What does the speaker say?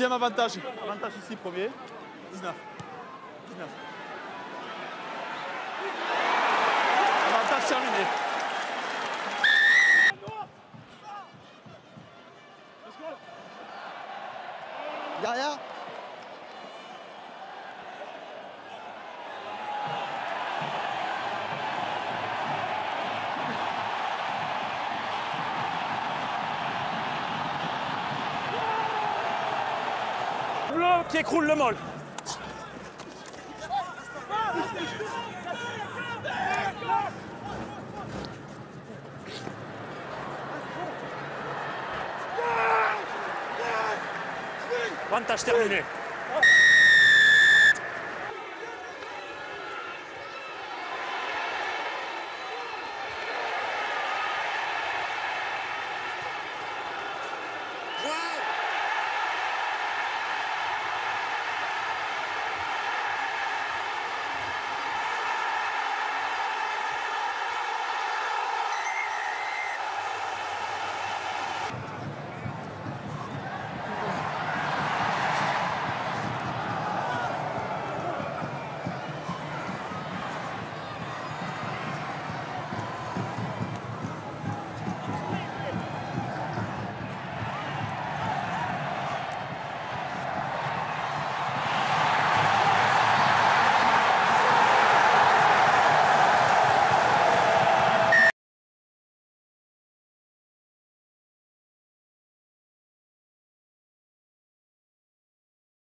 Deuxième avantage. Avantage ici, premier. 19. 19. Avantage terminé. Derrière. Bleu qui écroule le molle. Avantage terminé.